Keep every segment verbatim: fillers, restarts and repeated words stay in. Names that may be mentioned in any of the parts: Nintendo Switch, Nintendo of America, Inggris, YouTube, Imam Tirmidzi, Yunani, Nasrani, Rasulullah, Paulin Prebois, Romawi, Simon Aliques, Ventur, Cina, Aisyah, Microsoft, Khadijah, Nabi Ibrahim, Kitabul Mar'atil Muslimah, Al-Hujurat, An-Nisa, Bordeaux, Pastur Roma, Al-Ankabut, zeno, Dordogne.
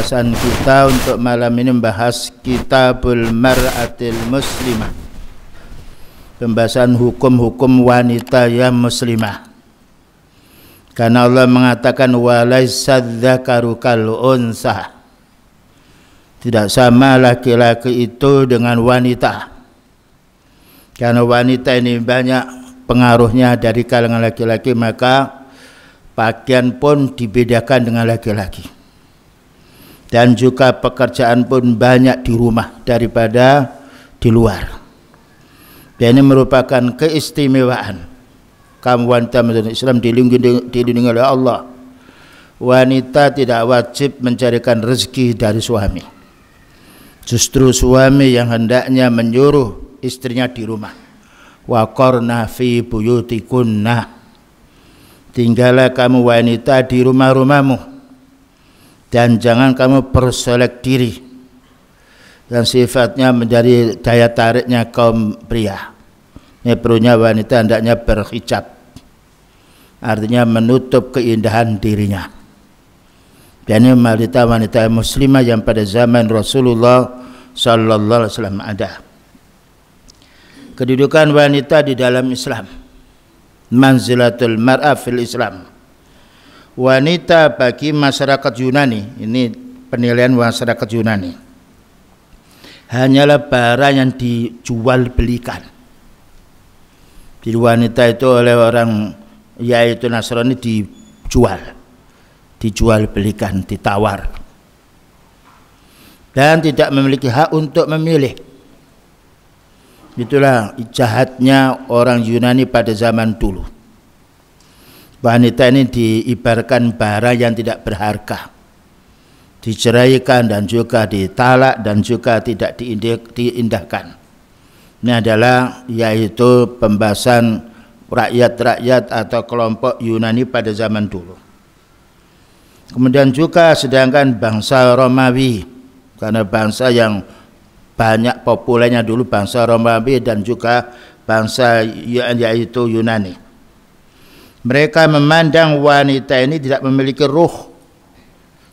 pembahasan kita untuk malam ini membahas Kitabul Mar'atil Muslimah, pembahasan hukum-hukum wanita yang muslimah. Karena Allah mengatakan walaisa dzakaru kal unsa, tidak sama laki-laki itu dengan wanita. Karena wanita ini banyak pengaruhnya dari kalangan laki-laki, maka pakaian pun dibedakan dengan laki-laki. Dan juga pekerjaan pun banyak di rumah daripada di luar. Dan ini merupakan keistimewaan kaum wanita menurut Islam, dilindungi, dilindungi oleh Allah. Wanita tidak wajib mencarikan rezeki dari suami. Justru suami yang hendaknya menyuruh istrinya di rumah. Wa qarna fi buyutikunna, tinggallah kamu wanita di rumah-rumahmu dan jangan kamu bersolek diri, yang sifatnya menjadi daya tariknya kaum pria. Ini perlunya wanita hendaknya berhijab, artinya menutup keindahan dirinya. Dan ini wanita-wanita muslimah yang pada zaman Rasulullah Sallallahu Alaihi Wasallam ada. Kedudukan wanita di dalam Islam, manzilatul mar'a fil Islam. Wanita bagi masyarakat Yunani, ini penilaian masyarakat Yunani, hanyalah barang yang dijual belikan. Jadi wanita itu oleh orang yaitu Nasrani dijual, dijual belikan, ditawar, dan tidak memiliki hak untuk memilih. Itulah jahatnya orang Yunani pada zaman dulu. Wanita ini diibarkan barang yang tidak berharga, diceraikan dan juga ditalak dan juga tidak diindahkan. Ini adalah yaitu pembahasan rakyat-rakyat atau kelompok Yunani pada zaman dulu. Kemudian juga sedangkan bangsa Romawi, karena bangsa yang banyak populernya dulu bangsa Romawi dan juga bangsa yaitu Yunani. Mereka memandang wanita ini tidak memiliki ruh,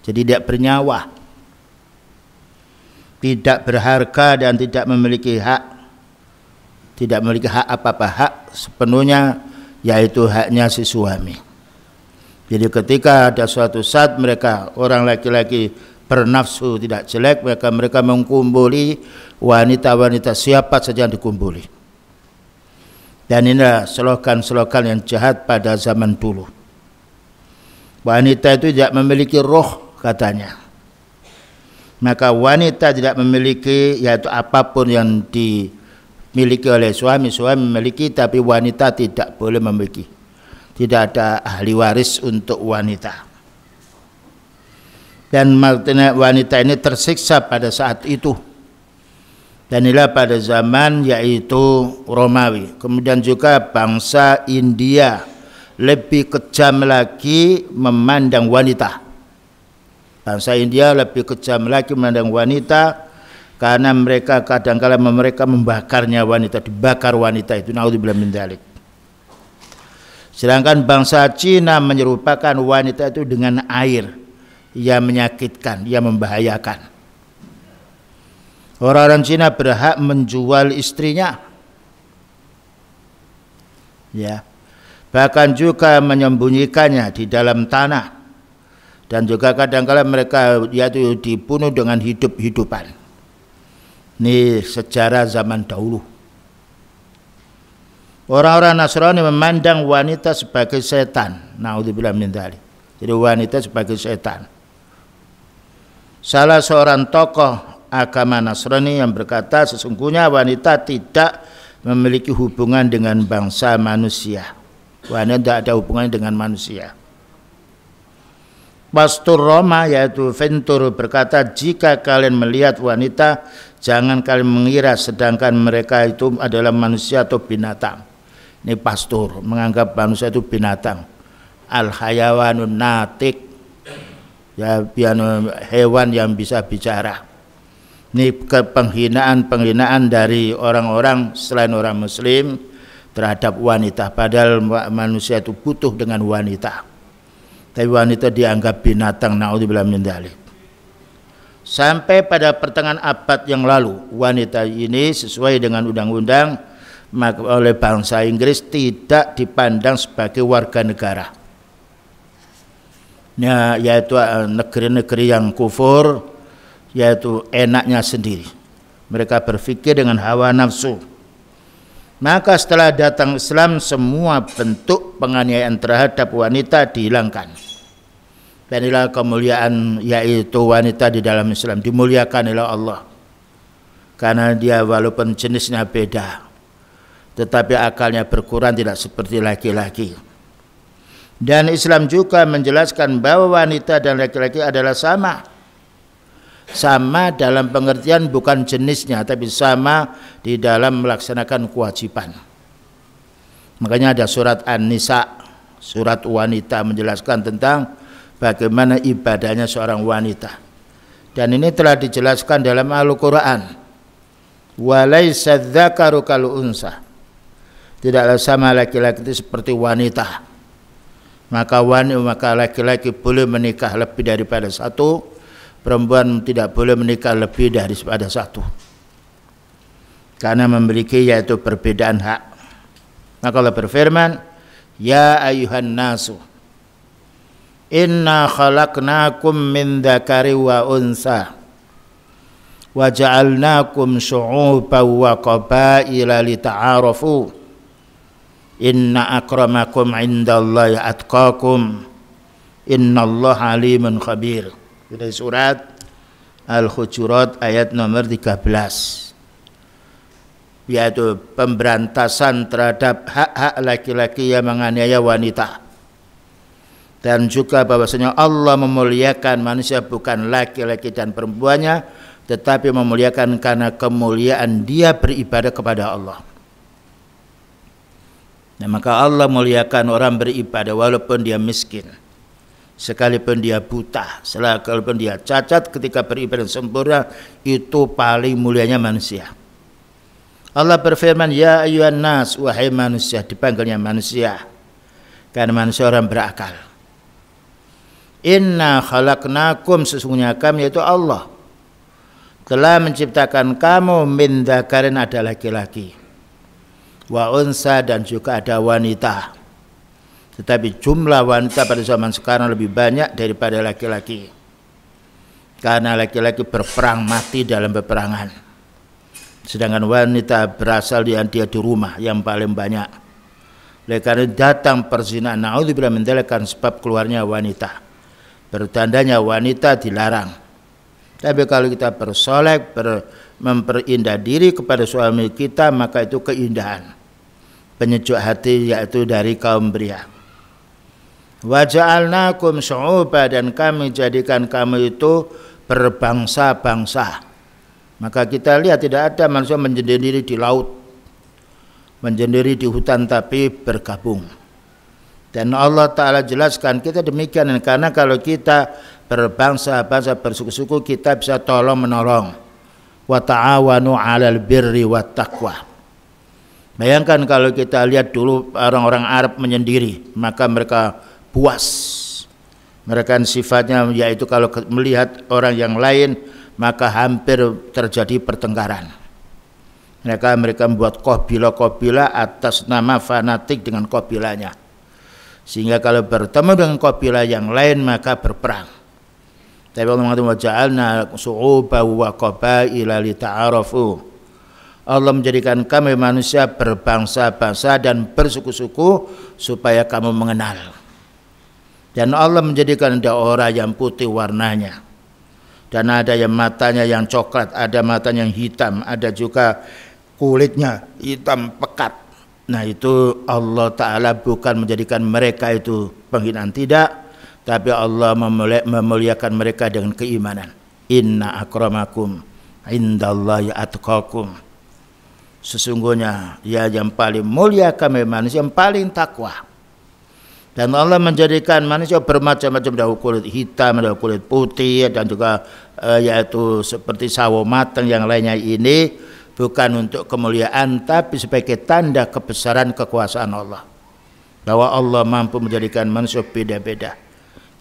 jadi tidak bernyawa, tidak berharga dan tidak memiliki hak, tidak memiliki hak apa-apa, hak sepenuhnya yaitu haknya si suami. Jadi ketika ada suatu saat mereka orang laki-laki bernafsu tidak jelek, mereka mereka mengkumpuli wanita-wanita siapa saja yang dikumpuli. Dan inilah slogan-slogan yang jahat pada zaman dulu. Wanita itu tidak memiliki roh katanya. Maka wanita tidak memiliki yaitu apapun yang dimiliki oleh suami, suami memiliki tapi wanita tidak boleh memiliki. Tidak ada ahli waris untuk wanita. Dan wanita ini tersiksa pada saat itu. Dan inilah pada zaman yaitu Romawi. Kemudian juga bangsa India lebih kejam lagi memandang wanita. Bangsa India lebih kejam lagi memandang wanita, karena mereka kadang-kala mereka membakarnya wanita, dibakar wanita itu. Naudzubillah min dzalik. Sedangkan bangsa Cina menyerupakan wanita itu dengan air yang menyakitkan, yang membahayakan. Orang-orang Cina berhak menjual istrinya, ya, bahkan juga menyembunyikannya di dalam tanah, dan juga kadang-kala mereka yaitu dibunuh dengan hidup-hidupan. Ini sejarah zaman dahulu. Orang-orang Nasrani memandang wanita sebagai setan. Naudzubillah min dzalik. Jadi wanita sebagai setan. Salah seorang tokoh agama Nasrani yang berkata sesungguhnya wanita tidak memiliki hubungan dengan bangsa manusia. Wanita tidak ada hubungannya dengan manusia. Pastur Roma yaitu Ventur berkata, jika kalian melihat wanita jangan kalian mengira sedangkan mereka itu adalah manusia atau binatang. Ini Pastur menganggap manusia itu binatang. Al-hayawanun natik, ya, hewan yang bisa bicara. Ini penghinaan-penghinaan dari orang-orang selain orang muslim terhadap wanita. Padahal manusia itu butuh dengan wanita, tapi wanita dianggap binatang. Na'udzubillah min dzalik. Sampai pada pertengahan abad yang lalu, wanita ini sesuai dengan undang-undang maka oleh bangsa Inggris tidak dipandang sebagai warga negara. Ya, yaitu negeri-negeri yang kufur, yaitu enaknya sendiri. Mereka berpikir dengan hawa nafsu. Maka setelah datang Islam, semua bentuk penganiayaan terhadap wanita dihilangkan. Dan inilah kemuliaan, yaitu wanita di dalam Islam dimuliakan oleh Allah, karena dia walaupun jenisnya beda tetapi akalnya berkurang tidak seperti laki-laki. Dan Islam juga menjelaskan bahwa wanita dan laki-laki adalah sama. Sama dalam pengertian bukan jenisnya, tapi sama di dalam melaksanakan kewajiban. Makanya ada surat An-Nisa, surat wanita, menjelaskan tentang bagaimana ibadahnya seorang wanita. Dan ini telah dijelaskan dalam Al-Quran. Walaisa dzakaru kal unsa. Tidaklah sama laki-laki itu seperti wanita. Maka wanita, maka laki-laki boleh menikah lebih daripada satu. Perempuan tidak boleh menikah lebih daripada satu. Karena memiliki, yaitu perbedaan hak. Maka Allah berfirman, Ya ayuhan nasu. Inna khalaqnakum min dzakari wa unsa wa ja'alnakum syu'uban wa qabaila lita'arafu inna akramakum indallahi atqakum innallaha alimun khabir. Dari surat Al-Hujurat ayat nomor tiga belas, yaitu pemberantasan terhadap hak-hak laki-laki yang menganiaya wanita. Dan juga bahwasanya Allah memuliakan manusia bukan laki-laki dan perempuannya, tetapi memuliakan karena kemuliaan dia beribadah kepada Allah. Nah, maka Allah muliakan orang beribadah walaupun dia miskin, sekalipun dia buta, sekalipun dia cacat, ketika beribadah sempurna itu paling mulianya manusia. Allah berfirman, Ya ayyuhan nas, wahai manusia, dipanggilnya manusia karena manusia orang berakal. Inna khalaqnakum, sesungguhnya kami, yaitu Allah, telah menciptakan kamu min dzakarin, ada laki-laki, wa unsa, dan juga ada wanita. Tetapi jumlah wanita pada zaman sekarang lebih banyak daripada laki-laki, karena laki-laki berperang mati dalam peperangan, sedangkan wanita berasal di dia di rumah yang paling banyak. Oleh karena datang perzinahan, naudzubillah min dzalik, sebab keluarnya wanita. Bertandanya wanita dilarang. Tapi kalau kita bersolek, ber, memperindah diri kepada suami kita, maka itu keindahan, penyejuk hati, yaitu dari kaum pria. Wa ja'alnakum syu'uban, dan kami jadikan kamu itu berbangsa-bangsa. Maka kita lihat tidak ada manusia menyendiri di laut, menyendiri di hutan, tapi bergabung. Dan Allah Ta'ala jelaskan kita demikian, karena kalau kita berbangsa-bangsa, bersuku-suku, kita bisa tolong menolong. Wa ta'awanu 'alal birri wat taqwa. Bayangkan kalau kita lihat dulu orang-orang Arab menyendiri, maka mereka puas. Mereka sifatnya yaitu kalau melihat orang yang lain maka hampir terjadi pertengkaran. Mereka mereka membuat kabilah-kabilah atas nama fanatik dengan kabilahnya. Sehingga kalau bertemu dengan kabilah yang lain maka berperang. Tapi Allah mengatakan waja'alna syu'uban wa qabaila lita'arafu. Allah menjadikan kami manusia berbangsa-bangsa dan bersuku-suku supaya kamu mengenal. Dan Allah menjadikan ada orang yang putih warnanya, dan ada yang matanya yang coklat, ada matanya yang hitam, ada juga kulitnya hitam pekat. Nah, itu Allah Ta'ala bukan menjadikan mereka itu penghinaan, tidak, tapi Allah memuliakan mereka dengan keimanan. Inna akramakum indallahi atqakum. Sesungguhnya ya yang paling mulia kami manusia, yang paling takwa. Dan Allah menjadikan manusia bermacam-macam, ada kulit hitam, ada kulit putih, dan juga eh, yaitu seperti sawo matang yang lainnya. Ini bukan untuk kemuliaan, tapi sebagai tanda kebesaran kekuasaan Allah, bahwa Allah mampu menjadikan manusia beda-beda.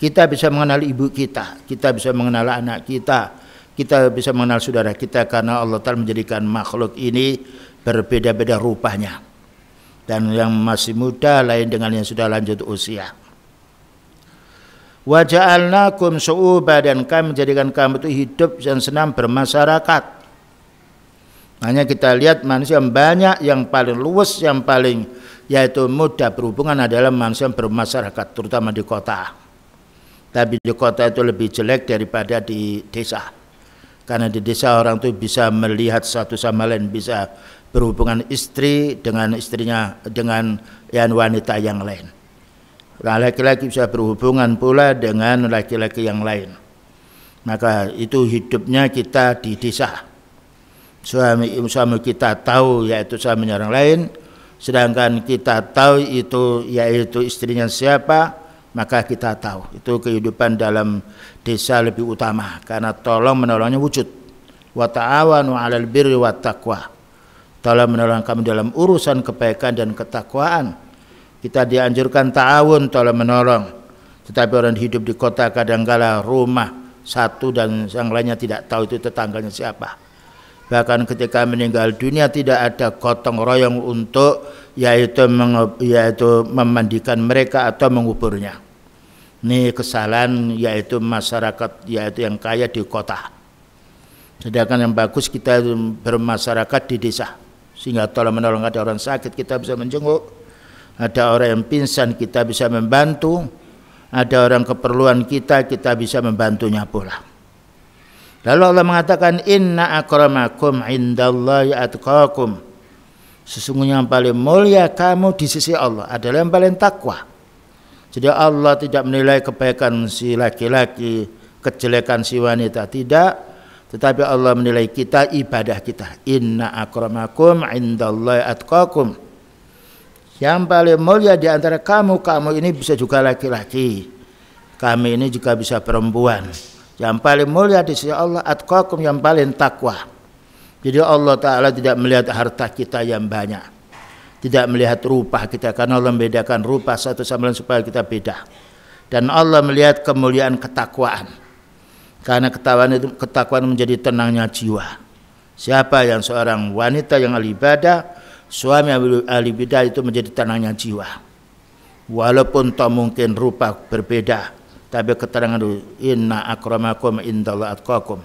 Kita bisa mengenal ibu kita, kita bisa mengenal anak kita, Kita bisa mengenal saudara kita karena Allah Ta'ala menjadikan makhluk ini berbeda-beda rupanya. Dan yang masih muda lain dengan yang sudah lanjut usia. Wa ja'alnakum syu'uban, dan kami menjadikan kamu itu hidup dan senang bermasyarakat. Hanya kita lihat manusia yang banyak, yang paling luas, yang paling yaitu mudah berhubungan adalah manusia yang bermasyarakat, terutama di kota. Tapi di kota itu lebih jelek daripada di desa. Karena di desa orang itu bisa melihat satu sama lain, bisa berhubungan istri dengan istrinya, dengan yang wanita yang lain. Laki-laki bisa berhubungan pula dengan laki-laki yang lain. Maka itu hidupnya kita di desa. Suami, suami kita tahu yaitu suami orang lain, sedangkan kita tahu itu yaitu istrinya siapa, maka kita tahu itu kehidupan dalam desa lebih utama karena tolong menolongnya wujud. Wa ta'awanu 'alal birri wat taqwa. Tolong menolong kami dalam urusan kebaikan dan ketakwaan. Kita dianjurkan ta'awun, tolong menolong. Tetapi orang hidup di kota kadangkala rumah satu dan yang lainnya tidak tahu itu tetangganya siapa. Bahkan ketika meninggal dunia tidak ada gotong royong untuk yaitu, yaitu memandikan mereka atau menguburnya. Ini kesalahan yaitu masyarakat yaitu yang kaya di kota. Sedangkan yang bagus kita bermasyarakat di desa. Sehingga tolong menolong, ada orang sakit kita bisa menjenguk, ada orang yang pingsan kita bisa membantu, ada orang keperluan kita kita bisa membantunya pula. Lalu Allah mengatakan, inna akramakum indallahi atqakum. Sesungguhnya yang paling mulia kamu di sisi Allah adalah yang paling takwa. Jadi Allah tidak menilai kebaikan si laki-laki, kejelekan si wanita, tidak. Tetapi Allah menilai kita, ibadah kita. Inna akramakum indallahi atqakum. Yang paling mulia di antara kamu, kamu ini bisa juga laki-laki, kami ini juga bisa perempuan. Yang paling mulia di sisi Allah atqakum, yang paling takwa. Jadi Allah Ta'ala tidak melihat harta kita yang banyak, tidak melihat rupa kita, karena Allah membedakan rupa satu sama lain supaya kita beda. Dan Allah melihat kemuliaan ketakwaan, karena ketakwaan itu, ketakwaan menjadi tenangnya jiwa. Siapa yang seorang wanita yang ahli ibadah, suami ahli ibadah, itu menjadi tenangnya jiwa. Walaupun tak mungkin rupa berbeda, tapi keterangan dulu, inna akramakum indallahi atqakum.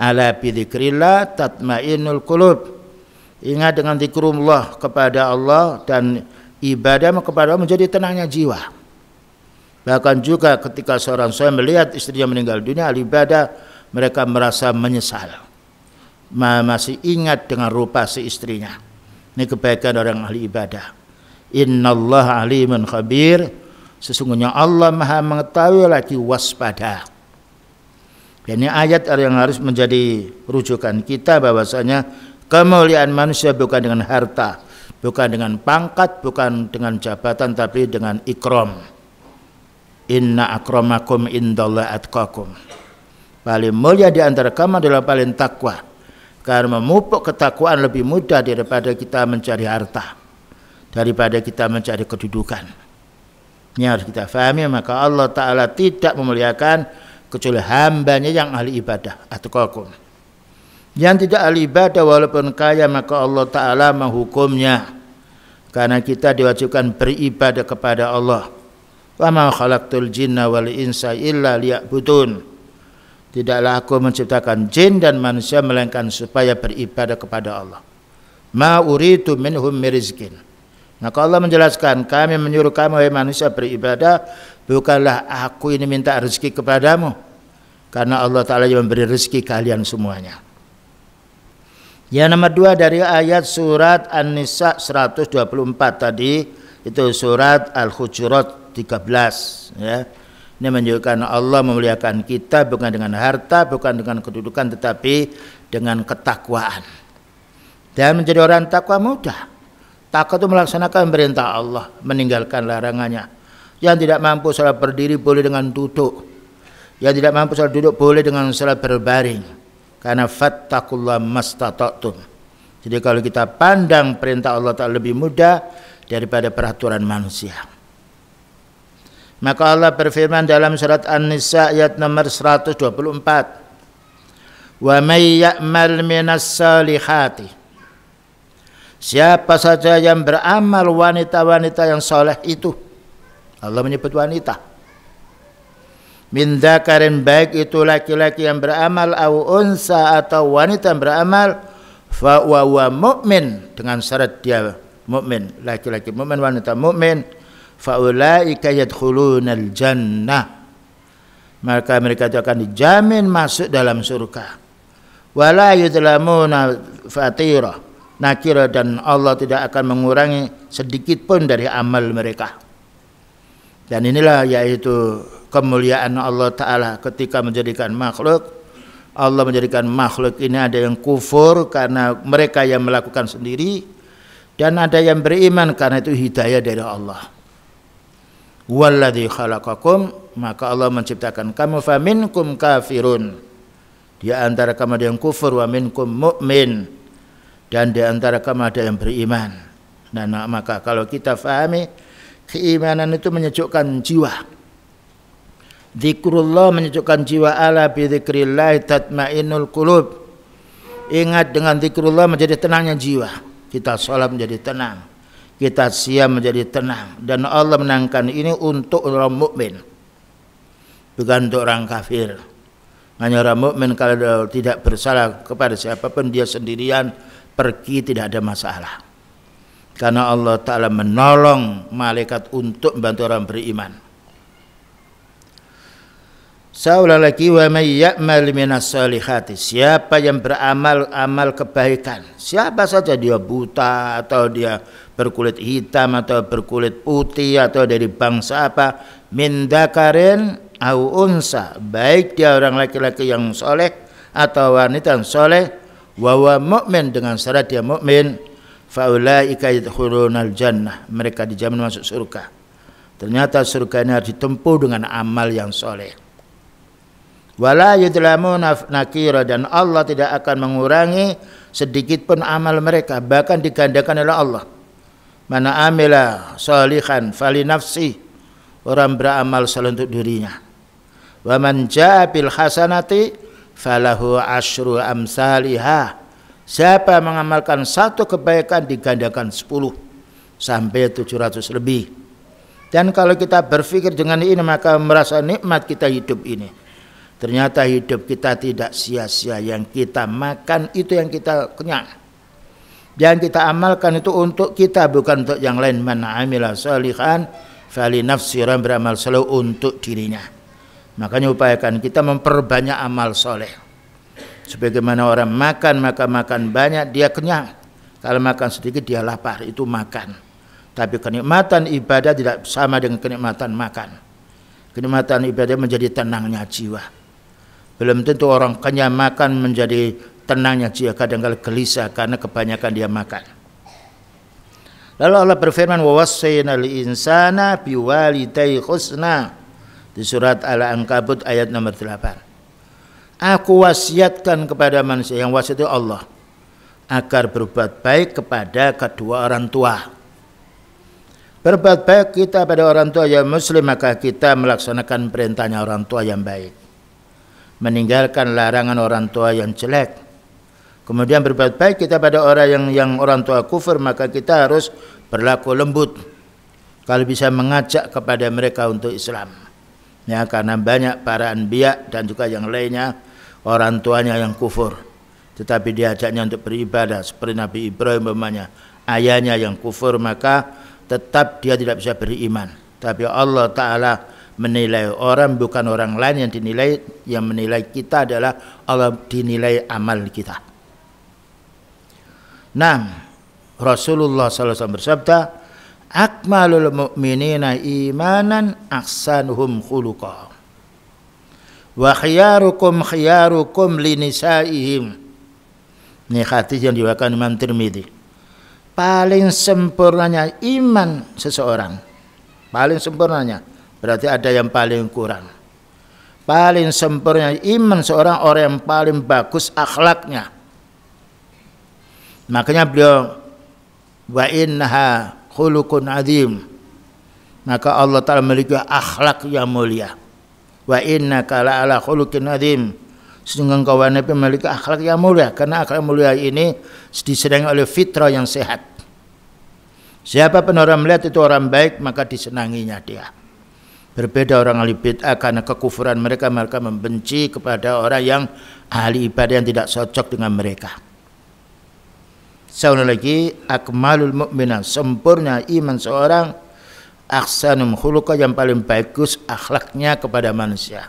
Ala bi dzikrillah tatma'innul qulub. Ingat dengan zikrullah kepada Allah dan ibadah kepada Allah menjadi tenangnya jiwa. Bahkan juga ketika seorang suami melihat istrinya meninggal dunia ahli ibadah, mereka merasa menyesal. Masih ingat dengan rupa si istrinya. Ini kebaikan orang ahli ibadah. Innallaha 'alimun khabir. Sesungguhnya Allah maha mengetahui lagi waspada. Dan ini ayat yang harus menjadi rujukan kita bahwasanya kemuliaan manusia bukan dengan harta, bukan dengan pangkat, bukan dengan jabatan, tapi dengan ikram. Inna akramakum indallahi atqakum. Paling mulia di antara kamu adalah paling takwa. Karena memupuk ketakwaan lebih mudah daripada kita mencari harta, daripada kita mencari kedudukan. Ini harus kita fahami, maka Allah Ta'ala tidak memuliakan kecuali hambanya yang ahli ibadah atqakum. Yang tidak ahli ibadah walaupun kaya, maka Allah Ta'ala menghukumnya. Karena kita diwajibkan beribadah kepada Allah. Wa ma khalaqtul jinna wal insa illa liya'budun. Tidaklah aku menciptakan jin dan manusia melainkan supaya beribadah kepada Allah. Ma uridu minhum mirizkin. Maka Allah menjelaskan, kami menyuruh kamu wahai manusia beribadah, bukanlah aku ini minta rezeki kepadamu, karena Allah Ta'ala yang memberi rezeki kalian semuanya. Yang nomor dua dari ayat surat An-Nisa seratus dua puluh empat tadi, itu surat Al-Hujurat tiga belas ya. Ini menunjukkan Allah memuliakan kita bukan dengan harta, bukan dengan kedudukan, tetapi dengan ketakwaan. Dan menjadi orang takwa mudah. Takwa itu melaksanakan perintah Allah, meninggalkan larangannya. Yang tidak mampu salat berdiri boleh dengan duduk. Yang tidak mampu salat duduk boleh dengan salat berbaring. Karena fattaqullaha mastata'tum. Jadi kalau kita pandang perintah Allah Ta'ala lebih mudah daripada peraturan manusia. Maka Allah berfirman dalam surat An-Nisa ayat nomor seratus dua puluh empat. Wa may ya'mal minas salihati, siapa saja yang beramal wanita-wanita yang soleh itu, Allah menyebut wanita, min dzakarin, baik itu laki-laki yang beramal au unsa atau wanita yang beramal, fa huwa mu'min, dengan syarat dia mu'min, laki-laki mu'min, wanita mu'min, fa ulaika yadkhulunal jannah, maka mereka itu akan dijamin masuk dalam surga. Wala yudlamuna fatira nakira, dan Allah tidak akan mengurangi sedikit pun dari amal mereka. Dan inilah yaitu kemuliaan Allah Ta'ala ketika menjadikan makhluk. Allah menjadikan makhluk ini ada yang kufur karena mereka yang melakukan sendiri, dan ada yang beriman karena itu hidayah dari Allah. Walladzi khalaqakum, maka Allah menciptakan kamu, faminkum kafirun, di antara kamu ada yang kufur, wa minkum mu'min, dan di antara kamu ada yang beriman. Nah, nah maka kalau kita fahami keimanan itu menyejukkan jiwa. Zikrullah menyejukkan jiwa, ala bi dzikrillah tatmainul qulub. Ingat, dengan zikrullah menjadi tenangnya jiwa. Kita sholat menjadi tenang, kita siam menjadi tenang, dan Allah menangkan ini untuk orang mukmin, bukan untuk orang kafir. Hanya orang mukmin kalau tidak bersalah kepada siapapun, dia sendirian pergi tidak ada masalah, karena Allah Ta'ala menolong malaikat untuk membantu orang beriman. Seolah lagi, wa may ya'mal minas solihati, siapa yang beramal amal kebaikan, siapa saja, dia buta atau dia berkulit hitam atau berkulit putih atau dari bangsa apa, min dzakarin au unsa, baik dia orang laki-laki yang soleh atau wanita yang soleh, wa huwa mu'min, dengan syarat dia mu'min, fa ulaika yadkhulunal jannah, mereka dijamin masuk surga. Ternyata surga ini harus ditempuh dengan amal yang soleh. Wala yudlamuna nakira, dan Allah tidak akan mengurangi sedikit pun amal mereka, bahkan digandakan oleh Allah. Mana amila sholihan fali nafsi, orang beramal soleh untuk dirinya. Wa man jaa bil hasanati falahu asyru amsalihah, siapa mengamalkan satu kebaikan digandakan sepuluh sampai tujuh ratus lebih. Dan kalau kita berpikir dengan ini, maka merasa nikmat kita hidup ini. Ternyata hidup kita tidak sia-sia. Yang kita makan itu yang kita kenyang, yang kita amalkan itu untuk kita, bukan untuk yang lain. Man amila sholihan fali nafsi, orang beramal soleh untuk dirinya. Makanya upayakan kita memperbanyak amal soleh. Sebagaimana orang makan, maka makan banyak dia kenyang. Kalau makan sedikit dia lapar, itu makan. Tapi kenikmatan ibadah tidak sama dengan kenikmatan makan. Kenikmatan ibadah menjadi tenangnya jiwa. Belum tentu orang kenyang makan menjadi tenangnya jiwa, kadang-kadang gelisah karena kebanyakan dia makan. Lalu Allah berfirman, wa wassayna al-insana biwalidayhi husna, di surat Al-Ankabut ayat nomor delapan. Aku wasiatkan kepada manusia, yang wasiat itu Allah, agar berbuat baik kepada kedua orang tua. Berbuat baik kita pada orang tua yang muslim, maka kita melaksanakan perintahnya orang tua yang baik, meninggalkan larangan orang tua yang jelek. Kemudian berbuat baik kita pada orang yang, yang orang tua kufur, maka kita harus berlaku lembut, kalau bisa mengajak kepada mereka untuk Islam. Ya, karena banyak para anbiya dan juga yang lainnya orang tuanya yang kufur, tetapi diajaknya untuk beribadah, seperti Nabi Ibrahim umpamanya, ayahnya yang kufur, maka tetap dia tidak bisa beriman. Tapi Allah Ta'ala menilai orang, bukan orang lain yang dinilai. Yang menilai kita adalah Allah, dinilai amal kita. Nah, Rasulullah Sallallahu Alaihi Wasallam bersabda, akmalul mu'minina imanan ahsanuhum khuluqa, wa khiyarukum khiyarukum linisaihim. Ini hadis yang diwakilkan Imam Tirmidzi. Paling sempurnanya iman seseorang, paling sempurnanya, berarti ada yang paling kurang. Paling sempurnanya iman seorang, orang yang paling bagus akhlaknya. Makanya beliau, wa innaha khuluqun azim, maka Allah Ta'ala memiliki akhlak yang mulia. Wa innaka la'ala khuluqin azim, sedangkan kawannya memiliki akhlak yang mulia, karena akhlak mulia ini disenangi oleh fitrah yang sehat. Siapa pun orang melihat itu orang baik, maka disenanginya dia. Berbeda orang ahli bid'ah, karena kekufuran mereka, mereka membenci kepada orang yang ahli ibadah yang tidak cocok dengan mereka. Satu lagi, akmalul mu'minah, sempurna iman seorang, aksanum khuluqah, yang paling bagus akhlaknya kepada manusia.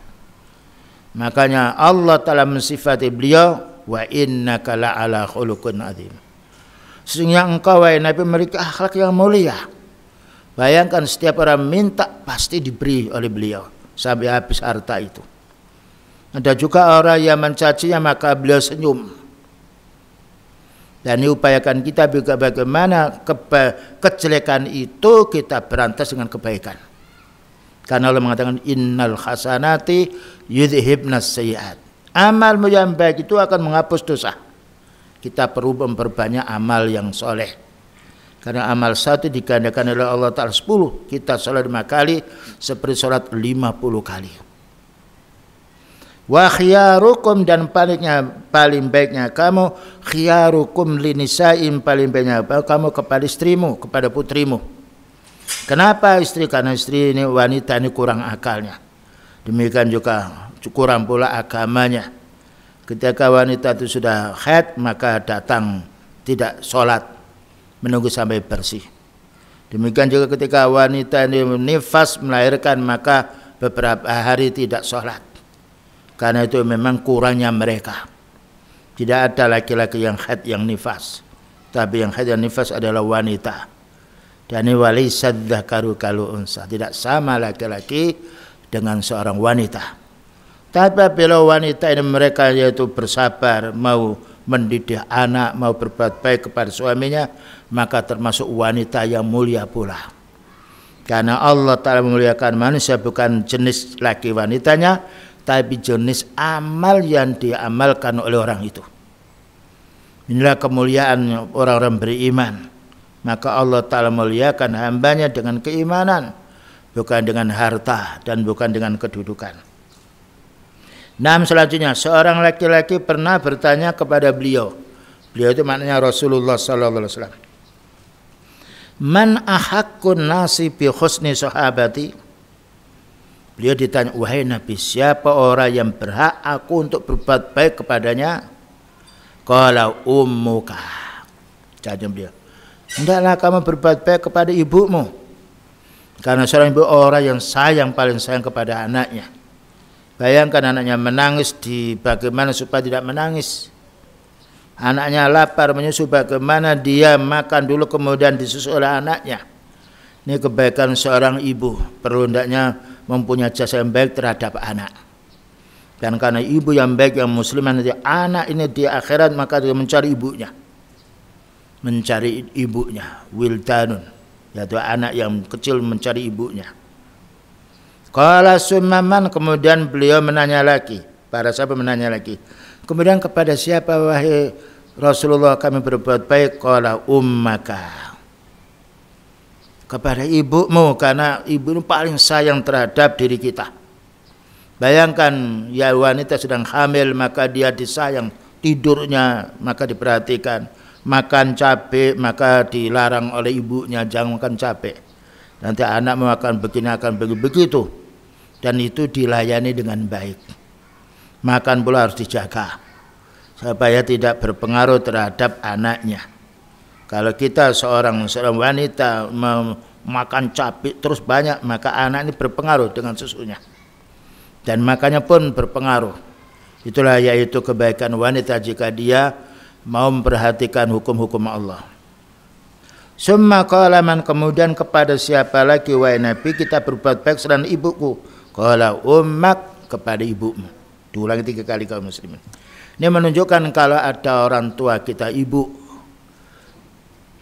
Makanya Allah Ta'ala mensifati beliau, wa innaka la'ala khuluqun azim. Sesungguhnya engkau wahai Nabi memiliki akhlak yang mulia. Bayangkan setiap orang minta pasti diberi oleh beliau sampai habis harta itu. Ada juga orang yang mencacinya maka beliau senyum. Dan ini upayakan kita juga bagaimana kejelekan itu kita berantas dengan kebaikan. Karena Allah mengatakan innal hasanati yudhibnas sayyiat. Amalmu yang baik itu akan menghapus dosa. Kita perlu memperbanyak amal yang soleh. Karena amal satu digandakan oleh Allah Ta'ala sepuluh. Kita sholat lima kali seperti sholat lima puluh kali. Wa khiyarukum, dan palingnya, paling baiknya kamu, khiyarukum linisaim, paling baiknya kamu kepada istrimu, kepada putrimu. Kenapa istri? Karena istri ini, wanita ini kurang akalnya. Demikian juga kurang pula agamanya. Ketika wanita itu sudah haid, maka datang tidak sholat, menunggu sampai bersih. Demikian juga ketika wanita ini nifas melahirkan, maka beberapa hari tidak sholat. Karena itu memang kurangnya mereka. Tidak ada laki-laki yang haid yang nifas, tapi yang haid yang nifas adalah wanita. Dan ini walaysad dzakaru kalu unsa, tidak sama laki-laki dengan seorang wanita. Tapi bila wanita ini mereka yaitu bersabar, mau mendidik anak, mau berbuat baik kepada suaminya, maka termasuk wanita yang mulia pula. Karena Allah Ta'ala memuliakan manusia bukan jenis laki wanitanya, tapi jenis amal yang diamalkan oleh orang itu. Inilah kemuliaan orang-orang beriman. Maka Allah Ta'ala memuliakan hambanya dengan keimanan, bukan dengan harta dan bukan dengan kedudukan. Nam selanjutnya, seorang laki-laki pernah bertanya kepada beliau. Beliau itu maknanya Rasulullah Sallallahu Alaihi Wasallam. Man ahakun nasi bi husni sahabati. Beliau ditanya, wahai Nabi, siapa orang yang berhak aku untuk berbuat baik kepadanya? Qala ummuka. Jawab beliau, hendaklah kamu berbuat baik kepada ibumu. Karena seorang ibu orang yang sayang, paling sayang kepada anaknya. Bayangkan anaknya menangis, di bagaimana supaya tidak menangis. Anaknya lapar, menyusu, bagaimana dia makan dulu kemudian disusu oleh anaknya. Ini kebaikan seorang ibu. Perlu hendaknya mempunyai jasa yang baik terhadap anak. Dan karena ibu yang baik, yang muslimah, nanti anak ini di akhirat maka dia mencari ibunya. Mencari ibunya, wildanun, yaitu anak yang kecil mencari ibunya. Qala summan, kemudian beliau menanya lagi, para sahabat menanya lagi. Kemudian kepada siapa wahai Rasulullah kami berbuat baik? Qala ummaka, kepada ibumu, karena ibu paling sayang terhadap diri kita. Bayangkan ya wanita sedang hamil, maka dia disayang, tidurnya maka diperhatikan, makan cabai maka dilarang oleh ibunya, jangan makan cabai. Nanti anak makan begini akan begitu. Dan itu dilayani dengan baik. Makan pula harus dijaga supaya tidak berpengaruh terhadap anaknya. Kalau kita seorang seorang wanita memakan cabai terus banyak, maka anak ini berpengaruh dengan susunya. Dan makannya pun berpengaruh. Itulah yaitu kebaikan wanita jika dia mau memperhatikan hukum-hukum Allah. Summa qala man, kemudian kepada siapa lagi wahai Nabi kita berbuat baik selain ibuku? Qala ummak, kepada ibumu. Diulangi tiga kali kaum muslimin. Ini menunjukkan kalau ada orang tua kita ibu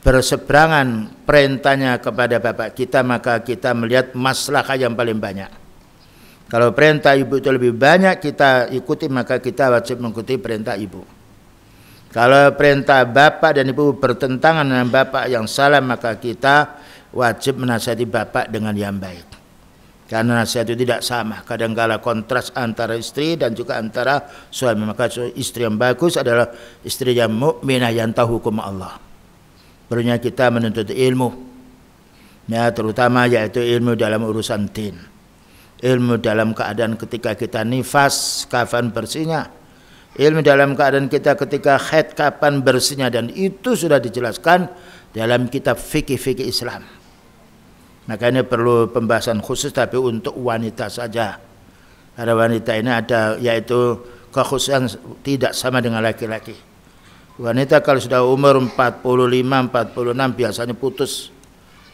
berseberangan perintahnya kepada bapak kita, maka kita melihat maslahah yang paling banyak. Kalau perintah ibu itu lebih banyak kita ikuti, maka kita wajib mengikuti perintah ibu. Kalau perintah bapak dan ibu bertentangan dengan bapak yang salah, maka kita wajib menasihati bapak dengan yang baik. Karena nasihat itu tidak sama, kadangkala kontras antara istri dan juga antara suami. Maka istri yang bagus adalah istri yang mukminah, yang tahu hukum Allah. Perlunya kita menuntut ilmu, ya, terutama yaitu ilmu dalam urusan tin, ilmu dalam keadaan ketika kita nifas kapan bersihnya, ilmu dalam keadaan kita ketika haid kapan bersihnya, dan itu sudah dijelaskan dalam kitab fikih-fikih Islam. Makanya perlu pembahasan khusus tapi untuk wanita saja. Karena wanita ini ada yaitu kekhususan tidak sama dengan laki-laki. Wanita kalau sudah umur empat puluh lima, empat puluh enam biasanya putus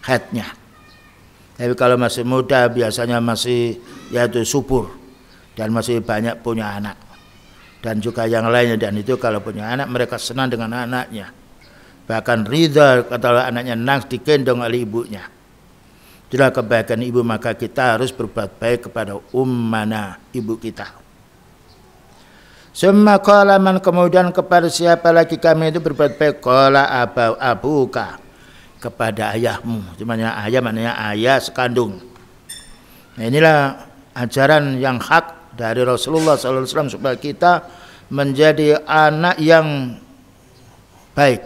haidnya. Tapi kalau masih muda biasanya masih yaitu subur dan masih banyak punya anak. Dan juga yang lainnya, dan itu kalau punya anak mereka senang dengan anaknya. Bahkan ridha kalau anaknya nangis dikendong oleh ibunya. Itulah kebaikan ibu, maka kita harus berbuat baik kepada ummana, ibu kita. Summa qala, man kemudian kepada siapa lagi kami itu berbuat baik? Qala abu abuka, kepada ayahmu. Cuman ayah maknanya ayah sekandung. Nah, inilah ajaran yang hak dari Rasulullah Sallallahu Alaihi Wasallam supaya kita menjadi anak yang baik,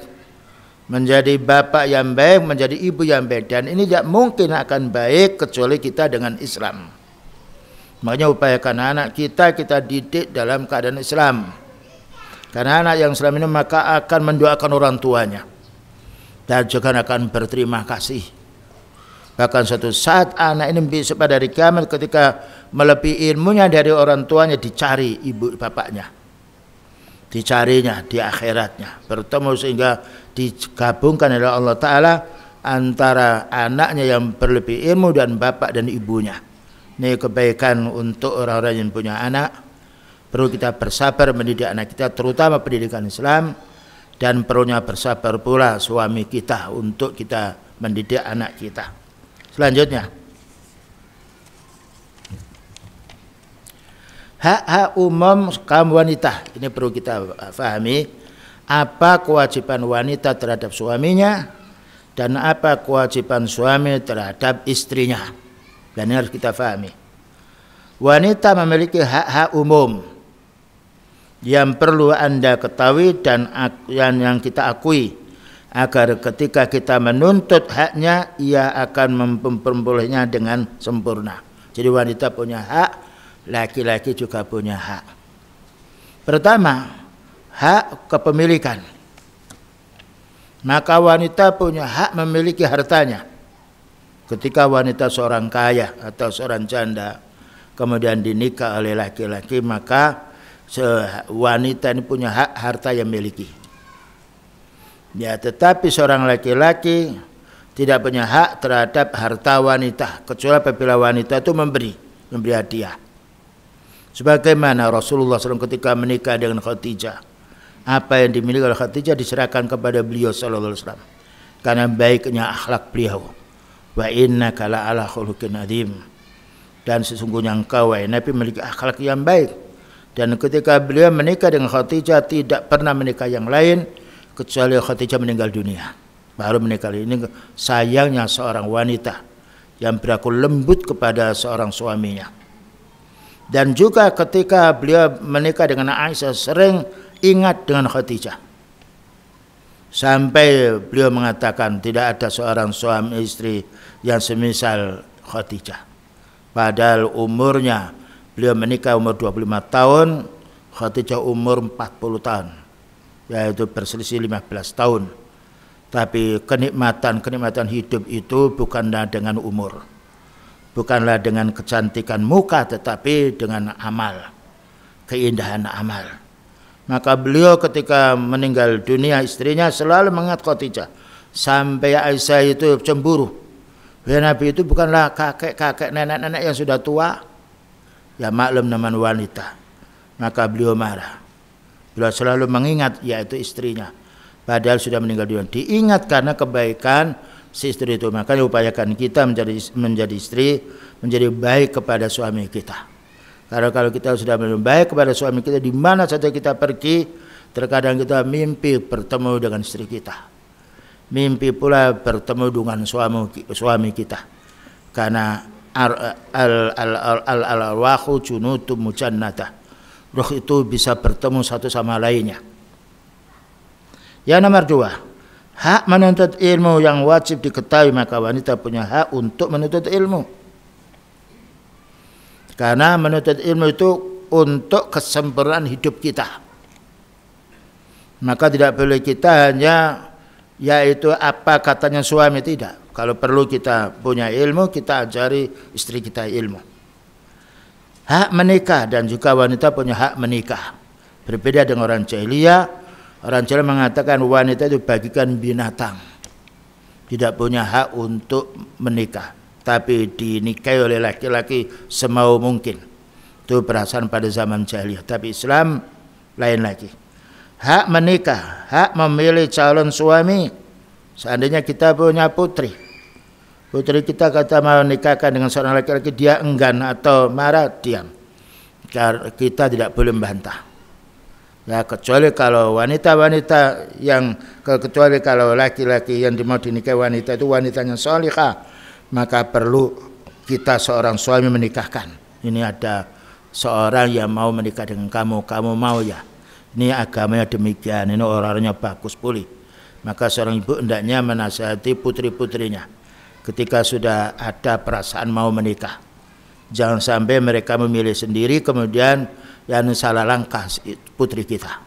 menjadi bapak yang baik, menjadi ibu yang baik. Dan ini tidak mungkin akan baik kecuali kita dengan Islam. Makanya upayakan anak kita, kita didik dalam keadaan Islam. Karena anak yang Islam ini maka akan mendoakan orang tuanya dan juga akan berterima kasih. Bahkan suatu saat anak ini bisa pada hari kiamat ketika melebihi ilmunya dari orang tuanya, dicari ibu bapaknya, dicarinya di akhiratnya, bertemu, sehingga digabungkan oleh Allah Ta'ala antara anaknya yang berlebih ilmu dan bapak dan ibunya. Ini kebaikan untuk orang-orang yang punya anak. Perlu kita bersabar mendidik anak kita, terutama pendidikan Islam. Dan perlunya bersabar pula suami kita untuk kita mendidik anak kita. Selanjutnya, hak-hak umum kaum wanita. Ini perlu kita fahami, apa kewajiban wanita terhadap suaminya dan apa kewajiban suami terhadap istrinya. Dan ini harus kita pahami. Wanita memiliki hak-hak umum yang perlu Anda ketahui dan yang kita akui, agar ketika kita menuntut haknya, ia akan memperolehnya dengan sempurna. Jadi wanita punya hak, laki-laki juga punya hak. Pertama, hak kepemilikan. Maka wanita punya hak memiliki hartanya. Ketika wanita seorang kaya atau seorang janda kemudian dinikah oleh laki-laki, maka wanita ini punya hak harta yang miliki. Ya, tetapi seorang laki-laki tidak punya hak terhadap harta wanita kecuali apabila wanita itu memberi, memberi hadiah. Sebagaimana Rasulullah shallallahu alaihi wasallam ketika menikah dengan Khadijah, apa yang dimiliki oleh Khadijah diserahkan kepada beliau Sallallahu Alaihi Wasallam karena baiknya akhlak beliau. Wa innaka la ala khuluqin adzim, dan sesungguhnya engkau wahai Nabi memiliki akhlak yang baik. Dan ketika beliau menikah dengan Khadijah tidak pernah menikah yang lain kecuali Khadijah meninggal dunia baru menikah. Ini sayangnya seorang wanita yang berlaku lembut kepada seorang suaminya. Dan juga ketika beliau menikah dengan Aisyah sering ingat dengan Khadijah, sampai beliau mengatakan tidak ada seorang suami istri yang semisal Khadijah. Padahal umurnya beliau menikah umur dua puluh lima tahun, Khadijah umur empat puluh tahun, yaitu berselisih lima belas tahun. Tapi kenikmatan-kenikmatan hidup itu bukanlah dengan umur, bukanlah dengan kecantikan muka, tetapi dengan amal, keindahan amal. Maka beliau ketika meninggal dunia istrinya selalu mengingat Khadijah. Sampai Aisyah itu cemburu. Ya, Nabi itu bukanlah kakek-kakek, nenek-nenek yang sudah tua. Ya maklum namanya wanita. Maka beliau marah. Beliau selalu mengingat yaitu istrinya. Padahal sudah meninggal dunia. Diingat karena kebaikan si istri itu. Makanya upayakan kita menjadi, menjadi istri, menjadi baik kepada suami kita. Karena kalau kita sudah baik kepada suami kita, di mana saja kita pergi, terkadang kita mimpi bertemu dengan istri kita, mimpi pula bertemu dengan suami, suami kita. Karena al-arwahu junudun mujannatah. Ruh itu bisa bertemu satu sama lainnya. Yang nomor dua, hak menuntut ilmu yang wajib diketahui, maka wanita punya hak untuk menuntut ilmu. Karena menuntut ilmu itu untuk kesempurnaan hidup kita. Maka tidak boleh kita hanya yaitu apa katanya suami, tidak. Kalau perlu kita punya ilmu, kita ajari istri kita ilmu. Hak menikah, dan juga wanita punya hak menikah. Berbeda dengan orang jahiliyah. Orang jahiliyah mengatakan wanita itu bagikan binatang, tidak punya hak untuk menikah, tapi dinikahi oleh laki-laki semau mungkin. Itu perasaan pada zaman jahiliyah. Tapi Islam lain lagi. Hak menikah, hak memilih calon suami. Seandainya kita punya putri, putri kita kata mau nikahkan dengan seorang laki-laki, dia enggan atau marah, diam. Kita tidak boleh membantah. Ya, kecuali kalau wanita-wanita yang, kecuali kalau laki-laki yang mau dinikahi wanita itu wanitanya salihah, maka perlu kita seorang suami menikahkan. Ini ada seorang yang mau menikah dengan kamu, kamu mau ya? Ini agamanya demikian, ini orangnya bagus pulih. Maka seorang ibu hendaknya menasihati putri-putrinya ketika sudah ada perasaan mau menikah. Jangan sampai mereka memilih sendiri kemudian yang salah langkah putri kita.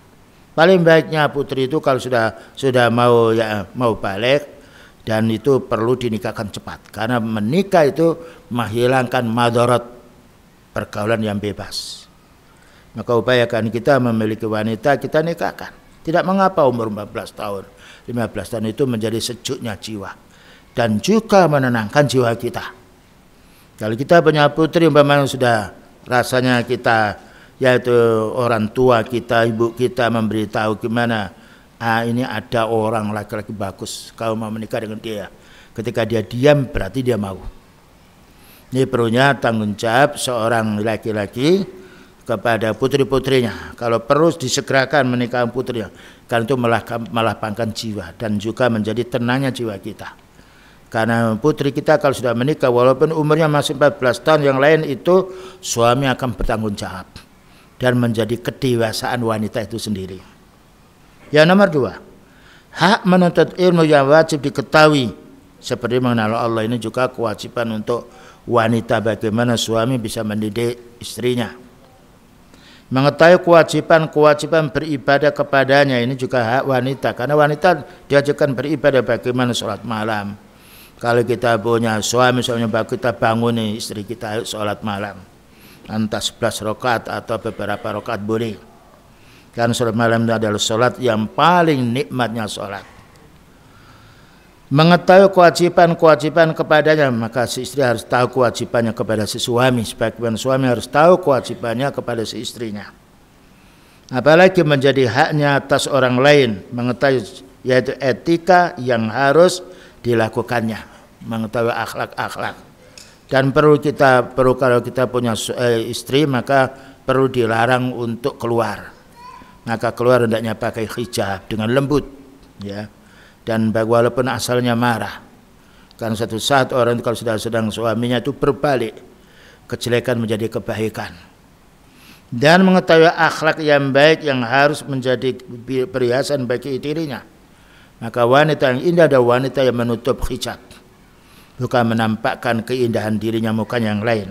Paling baiknya putri itu kalau sudah sudah mau ya mau balik, dan itu perlu dinikahkan cepat. Karena menikah itu menghilangkan madarat pergaulan yang bebas. Maka upayakan kita memiliki wanita kita nikahkan. Tidak mengapa umur empat belas tahun, lima belas tahun itu menjadi sejuknya jiwa. Dan juga menenangkan jiwa kita. Kalau kita punya putri umpamanya sudah rasanya kita, yaitu orang tua kita, ibu kita memberitahu gimana, ah ini ada orang laki-laki bagus, kau mau menikah dengan dia. Ketika dia diam berarti dia mau. Ini perlunya tanggung jawab seorang laki-laki kepada putri-putrinya. Kalau perlu disegerakan menikahkan putrinya, karena itu melapangkan jiwa dan juga menjadi tenangnya jiwa kita. Karena putri kita kalau sudah menikah, walaupun umurnya masih empat belas tahun, yang lain itu suami akan bertanggung jawab dan menjadi kedewasaan wanita itu sendiri. Yang nomor dua, hak menuntut ilmu yang wajib diketahui seperti mengenal Allah. Ini juga kewajiban untuk wanita, bagaimana suami bisa mendidik istrinya. Mengetahui kewajiban-kewajiban beribadah kepadanya, ini juga hak wanita. Karena wanita diajarkan beribadah, bagaimana sholat malam. Kalau kita punya suami, suami bagus, kita banguni istri kita sholat malam. Entah sebelas rokaat atau beberapa rokaat boleh. Karena sholat malam itu adalah sholat yang paling nikmatnya sholat. Mengetahui kewajiban-kewajiban kepadanya, maka si istri harus tahu kewajibannya kepada si suami. Sebagian suami harus tahu kewajibannya kepada si istrinya. Apalagi menjadi haknya atas orang lain, mengetahui yaitu etika yang harus dilakukannya, mengetahui akhlak-akhlak. Dan perlu kita perlu kalau kita punya istri, maka perlu dilarang untuk keluar. Maka keluar hendaknya pakai hijab dengan lembut, ya. Dan walaupun asalnya marah, karena satu saat orang kalau sudah sedang suaminya itu berbalik, kejelekan menjadi kebaikan. Dan mengetahui akhlak yang baik yang harus menjadi perhiasan bagi dirinya. Maka wanita yang indah ada wanita yang menutup hijab, bukan menampakkan keindahan dirinya, bukan yang lain.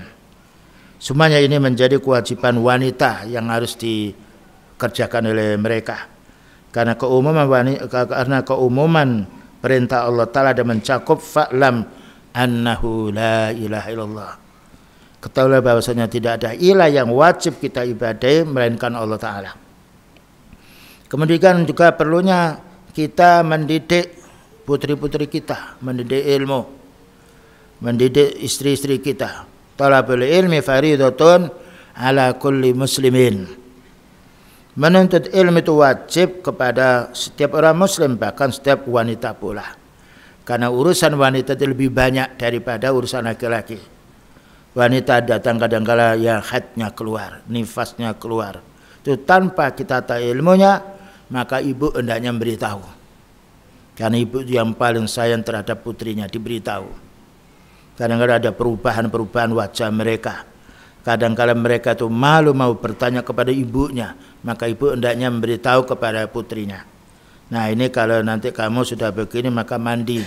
Semuanya ini menjadi kewajiban wanita yang harus dikerjakan oleh mereka. Karena keumuman wanita, karena keumuman perintah Allah Ta'ala ada mencakup fa'lam annahu la ilaha illallah. Ketahuilah bahwasanya tidak ada ilah yang wajib kita ibadahi melainkan Allah Ta'ala. Kemudian juga perlunya kita mendidik putri-putri kita, mendidik ilmu, mendidik istri-istri kita. Talabul ilmi faridatun ala kulli muslimin. Menuntut ilmu itu wajib kepada setiap orang muslim, bahkan setiap wanita pula. Karena urusan wanita itu lebih banyak daripada urusan laki-laki. Wanita datang kadang-kadang ya haidnya keluar, nifasnya keluar. Itu tanpa kita tahu ilmunya, maka ibu hendaknya memberitahu. Karena ibu yang paling sayang terhadap putrinya, diberitahu. Kadang-kadang ada perubahan-perubahan wajah mereka. Kadang-kadang mereka itu malu mau bertanya kepada ibunya, maka ibu hendaknya memberitahu kepada putrinya. Nah, ini kalau nanti kamu sudah begini maka mandi,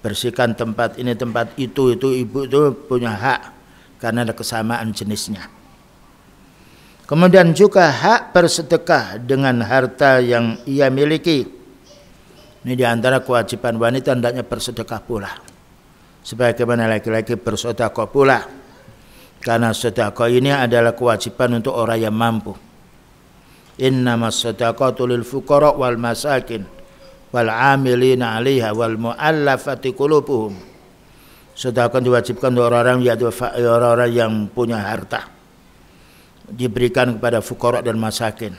bersihkan tempat ini tempat itu, itu ibu itu punya hak karena ada kesamaan jenisnya. Kemudian juga hak bersedekah dengan harta yang ia miliki. Ini diantara kewajiban wanita, hendaknya bersedekah pula sebagaimana laki-laki bersedekah pula, karena sedekah ini adalah kewajiban untuk orang yang mampu. Innamas sedaqatu lil fuqara wal masakin wal 'amilina 'alaiha wal mu'allafati qulubuhum. Sedekah diwajibkan untuk orang-orang, yaitu orang-orang yang punya harta, diberikan kepada fuqara dan masakin,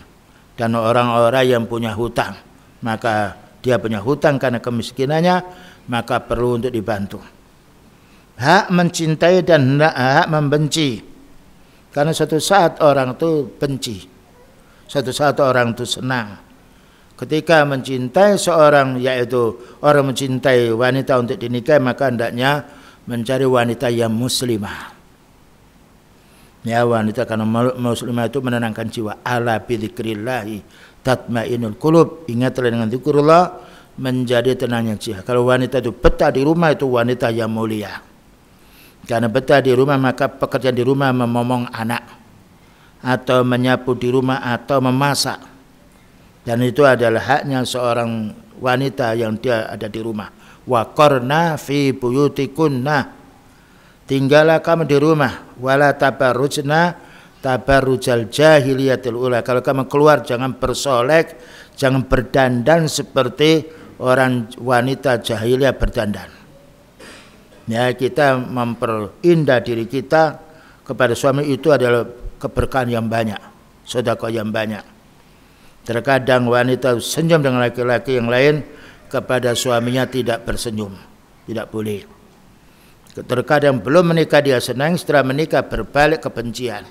dan orang-orang yang punya hutang. Maka dia punya hutang karena kemiskinannya, maka perlu untuk dibantu. Hak mencintai dan hak membenci, karena suatu saat orang itu benci, suatu saat orang itu senang. Ketika mencintai seorang, yaitu orang mencintai wanita untuk dinikahi, maka hendaknya mencari wanita yang muslimah. Ya, wanita karena muslimah itu menenangkan jiwa. Ala bidzikrillahi tatmainul qulub. Ingatlah dengan zikrullah menjadi tenangnya jiwa. Kalau wanita itu betah di rumah, itu wanita yang mulia. Karena betah di rumah, maka pekerjaan di rumah, memomong anak, atau menyapu di rumah, atau memasak. Dan itu adalah haknya seorang wanita yang dia ada di rumah. Waqarna fi buyutikunna, tinggallah kamu di rumah. Wala tabarrujna tabarrujal jahiliyatil ula. Kalau kamu keluar jangan bersolek, jangan berdandan seperti orang wanita jahiliyah berdandan. Ya, kita memperindah diri kita kepada suami itu adalah keberkahan yang banyak, sedekah yang banyak. Terkadang wanita senyum dengan laki-laki yang lain, kepada suaminya tidak bersenyum, tidak boleh. Terkadang belum menikah dia senang, setelah menikah berbalik kebencian.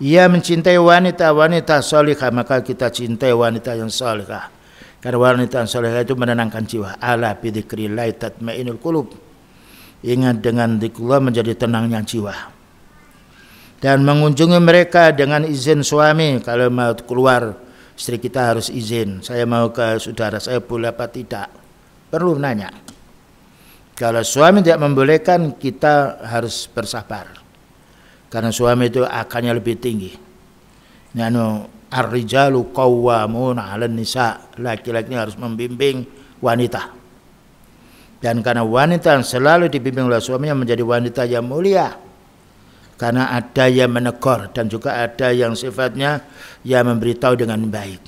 Ia mencintai wanita-wanita salihah, maka kita cintai wanita yang salihah, karena wanita yang salihah itu menenangkan jiwa. Ala bidzikrillahi tatmainul qulub. Ingat dengan zikrullah menjadi tenangnya jiwa. Dan mengunjungi mereka dengan izin suami. Kalau mau keluar, istri kita harus izin. Saya mau ke saudara saya boleh apa tidak? Perlu nanya. Kalau suami tidak membolehkan, kita harus bersabar, karena suami itu akalnya lebih tinggi. Nano ar-rijalu qawwamuna 'alan nisa, laki-laki harus membimbing wanita. Dan karena wanita yang selalu dibimbing oleh suaminya menjadi wanita yang mulia, karena ada yang menegur dan juga ada yang sifatnya yang memberitahu dengan baik.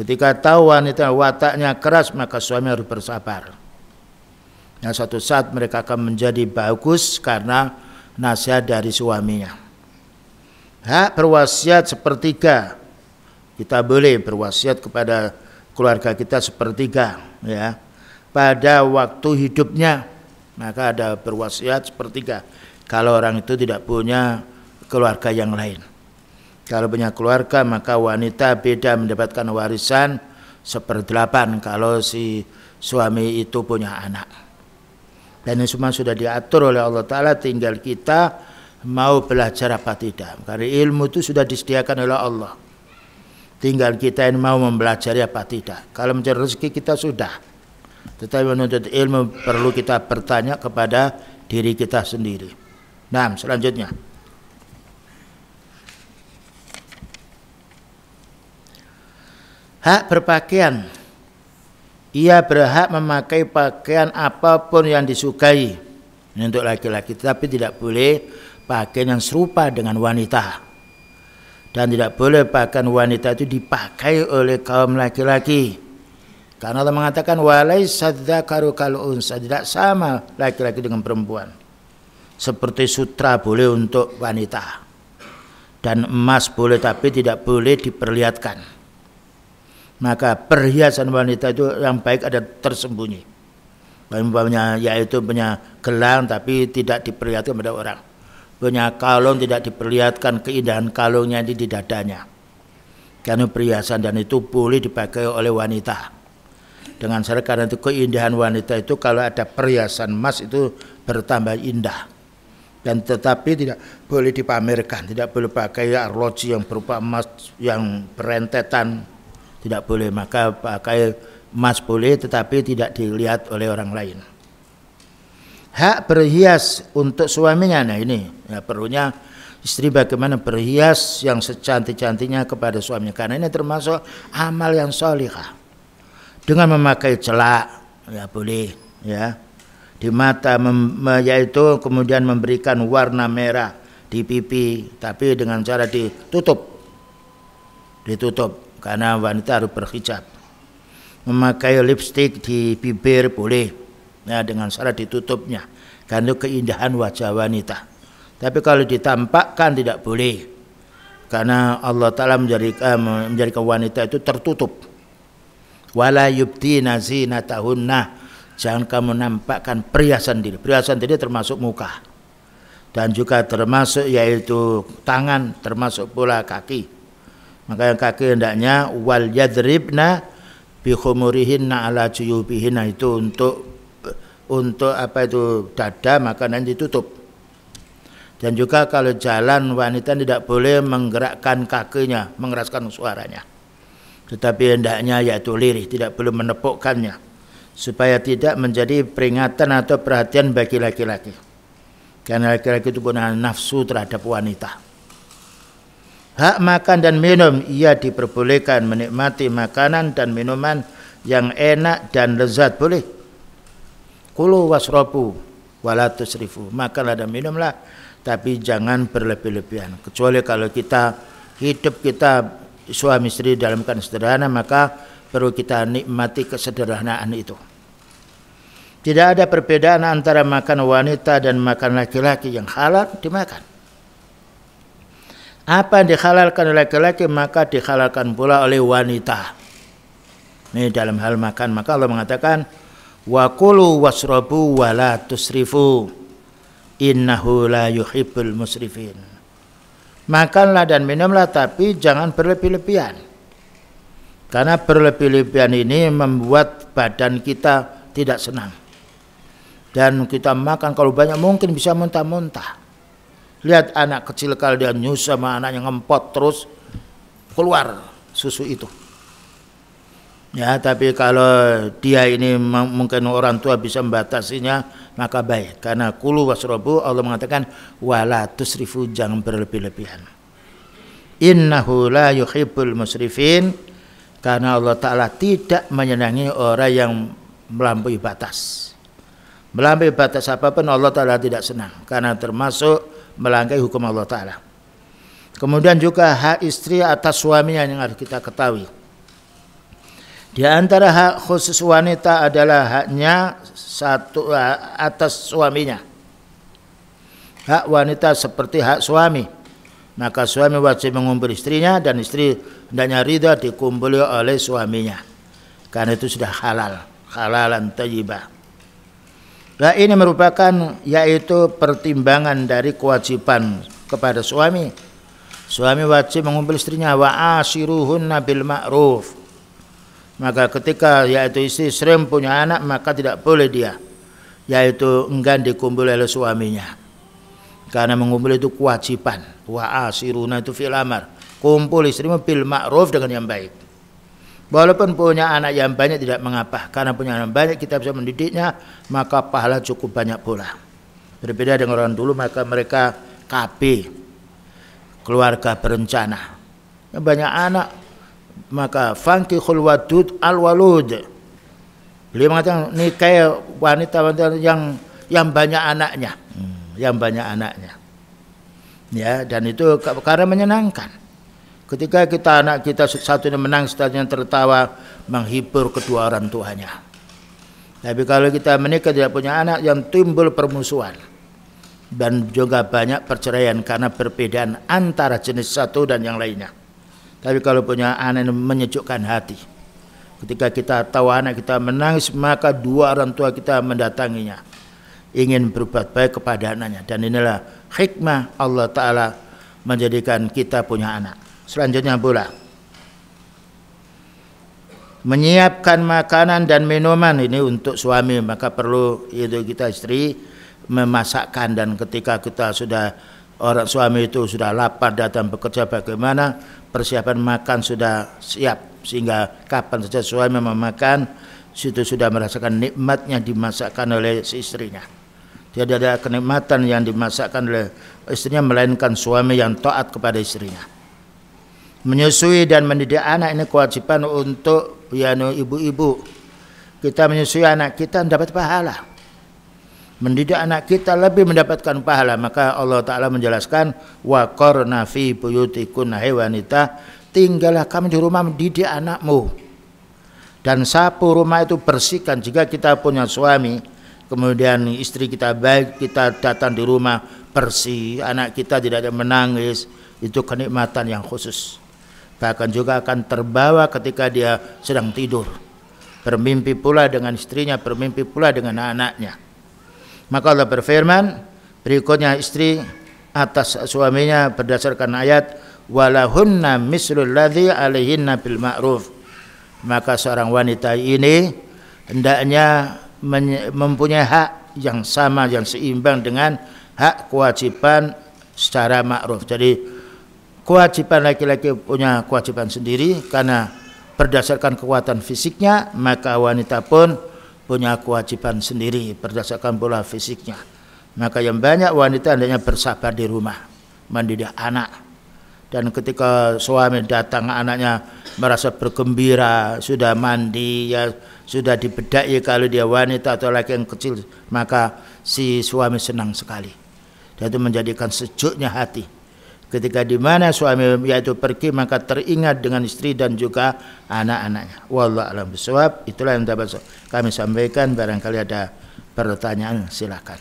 Ketika tahu wanita wataknya keras, maka suami harus bersabar. Nah, suatu saat mereka akan menjadi bagus karena nasihat dari suaminya. Hak berwasiat sepertiga. Kita boleh berwasiat kepada keluarga kita sepertiga, ya. Pada waktu hidupnya, maka ada berwasiat sepertiga. Kalau orang itu tidak punya keluarga yang lain. Kalau punya keluarga, maka wanita beda mendapatkan warisan seperdelapan kalau si suami itu punya anak. Dan ini semua sudah diatur oleh Allah Ta'ala, tinggal kita mau belajar apa tidak. Karena ilmu itu sudah disediakan oleh Allah, tinggal kita yang mau mempelajari apa tidak. Kalau mencari rezeki kita sudah, tetapi menuntut ilmu perlu kita bertanya kepada diri kita sendiri. Nah, selanjutnya hak berpakaian. Ia berhak memakai pakaian apapun yang disukai. Ini untuk laki-laki, tapi tidak boleh pakaian yang serupa dengan wanita. Dan tidak boleh pakaian wanita itu dipakai oleh kaum laki-laki. Karena Allah mengatakan walaisa dzakaru kal unsa, tidak sama laki-laki dengan perempuan. Seperti sutra boleh untuk wanita, dan emas boleh, tapi tidak boleh diperlihatkan. Maka perhiasan wanita itu yang baik ada tersembunyi, umpamanya yaitu punya gelang tapi tidak diperlihatkan pada orang, punya kalung tidak diperlihatkan keindahan kalungnya di dadanya, karena perhiasan, dan itu boleh dipakai oleh wanita. dengan syarat, karena itu keindahan wanita itu kalau ada perhiasan emas itu bertambah indah, dan tetapi tidak boleh dipamerkan, tidak boleh pakai arloji yang berupa emas yang berentetan, tidak boleh. Maka pakai emas boleh tetapi tidak dilihat oleh orang lain. Hak berhias untuk suaminya, nah ini ya, perlunya istri bagaimana berhias yang secantik-cantiknya kepada suaminya, karena ini termasuk amal yang sholihah. Dengan memakai celak ya boleh ya, di mata yaitu kemudian memberikan warna merah di pipi, tapi dengan cara ditutup ditutup karena wanita harus berhijab. Memakai lipstik di bibir boleh ya, dengan syarat ditutupnya karena itu keindahan wajah wanita. Tapi kalau ditampakkan tidak boleh, karena Allah Ta'ala menjadikan, menjadikan wanita itu tertutup. Wala yubdina zinatahunna, jangan kamu nampakkan perhiasan diri. Perhiasan diri termasuk muka, dan juga termasuk yaitu tangan, termasuk pula kaki. Maka yang kaki hendaknya wal yadribna bikhumurihinna ala juyubihinna, itu untuk untuk apa itu dada, maka nanti ditutup. Dan juga kalau jalan wanita tidak boleh menggerakkan kakinya, mengeraskan suaranya, tetapi hendaknya yaitu lirih, tidak boleh menepukkannya, supaya tidak menjadi peringatan atau perhatian bagi laki-laki, karena laki-laki itu punya nafsu terhadap wanita. Hak makan dan minum, ia diperbolehkan menikmati makanan dan minuman yang enak dan lezat, boleh. Kulu wasrobu walatusrifu, makanlah dan minumlah tapi jangan berlebih-lebihan. Kecuali kalau kita hidup kita suami istri dalam keadaan sederhana, maka perlu kita nikmati kesederhanaan itu. Tidak ada perbedaan antara makan wanita dan makan laki-laki. Yang halal dimakan, apa yang dihalalkan oleh laki-laki maka dihalalkan pula oleh wanita. Ini dalam hal makan, maka Allah mengatakan wa kulu wasrabu wa la tusrifu innahu la yuhibbul musrifin. Makanlah dan minumlah tapi jangan berlebih-lebihan, karena berlebih-lebihan ini membuat badan kita tidak senang. Dan kita makan kalau banyak mungkin bisa muntah-muntah. Lihat anak kecil kalau dia nyus sama anak yang ngempot terus keluar susu itu ya. Tapi kalau dia ini mungkin orang tua bisa membatasinya, maka baik. Karena kulu wasrobu, Allah mengatakan wala tusrifu, jangan berlebih-lebihan. Innahu la yuhibbul musrifin, karena Allah Ta'ala tidak menyenangi orang yang melampaui batas. Melampaui batas apapun Allah Ta'ala tidak senang, karena termasuk melanggar hukum Allah Ta'ala. Kemudian juga hak istri atas suaminya yang harus kita ketahui. Di antara hak khusus wanita adalah haknya satu atas suaminya. Hak wanita seperti hak suami, maka suami wajib mengumpul istrinya dan istri hendaknya ridha dikumpuli oleh suaminya, karena itu sudah halal, halalan thayyibah. Nah, ini merupakan yaitu pertimbangan dari kewajiban kepada suami. Suami wajib mengumpul istrinya wa ashiruhunna bil ma'ruf. Maka ketika yaitu istri sering punya anak, maka tidak boleh dia yaitu enggan dikumpuli oleh suaminya, karena mengumpul itu kewajiban. Wa asiruna itu fil amar, kumpul istrimu bil ma'ruf, dengan yang baik. Walaupun punya anak yang banyak tidak mengapa, karena punya anak banyak kita bisa mendidiknya, maka pahala cukup banyak pula. Berbeda dengan orang dulu, maka mereka K B, keluarga berencana, yang banyak anak. Maka fankihul wadud al walud, beliau mengatakan nikahi wanita-wanita yang yang banyak anaknya, hmm. yang banyak anaknya ya. Dan itu karena menyenangkan, ketika kita anak kita satunya menang, satunya tertawa, menghibur kedua orang tuanya. Tapi kalau kita menikah tidak punya anak, yang timbul permusuhan dan juga banyak perceraian karena perbedaan antara jenis satu dan yang lainnya. Tapi kalau punya anak, menyejukkan hati. Ketika kita tahu anak kita menangis, maka dua orang tua kita mendatanginya, ingin berbuat baik kepada anaknya. Dan inilah hikmah Allah Ta'ala menjadikan kita punya anak. Selanjutnya pula menyiapkan makanan dan minuman ini untuk suami, maka perlu itu kita istri memasakkan. Dan ketika kita sudah orang suami itu sudah lapar datang bekerja, bagaimana persiapan makan sudah siap sehingga kapan saja suami memakan situ sudah merasakan nikmatnya dimasakkan oleh si istrinya. Tidak ada kenikmatan yang dimasakkan oleh istrinya melainkan suami yang taat kepada istrinya. Menyusui dan mendidik anak ini kewajiban untuk ya, ibu-ibu. Kita menyusui anak kita mendapat pahala, mendidik anak kita lebih mendapatkan pahala. Maka Allah Ta'ala menjelaskan, wa qarna fi buyutikunna, hai wanita, tinggallah kamu di rumah mendidik anakmu, dan sapu rumah itu bersihkan. Jika kita punya suami kemudian istri kita baik, kita datang di rumah bersih, anak kita tidak ada menangis, itu kenikmatan yang khusus. Bahkan juga akan terbawa ketika dia sedang tidur, bermimpi pula dengan istrinya, bermimpi pula dengan anak-anaknya. Maka Allah berfirman berikutnya istri atas suaminya berdasarkan ayat, walahunna mislul ladzi alaihinna bil ma'ruf. Maka seorang wanita ini hendaknya mempunyai hak yang sama, yang seimbang dengan hak kewajiban secara ma'ruf. Jadi kewajiban laki-laki punya kewajiban sendiri karena berdasarkan kekuatan fisiknya, maka wanita pun punya kewajiban sendiri berdasarkan pola fisiknya. Maka yang banyak wanita hendaknya bersabar di rumah mendidik anak. Dan ketika suami datang anaknya merasa bergembira, sudah mandi, ya sudah dibedai kalau dia wanita atau laki yang kecil, maka si suami senang sekali. Dan itu menjadikan sejuknya hati. Ketika di mana suami yaitu pergi, maka teringat dengan istri dan juga anak-anaknya. Wallahu a'lam bishawab. Itulah yang dapat kami sampaikan. Barangkali ada pertanyaan, silakan.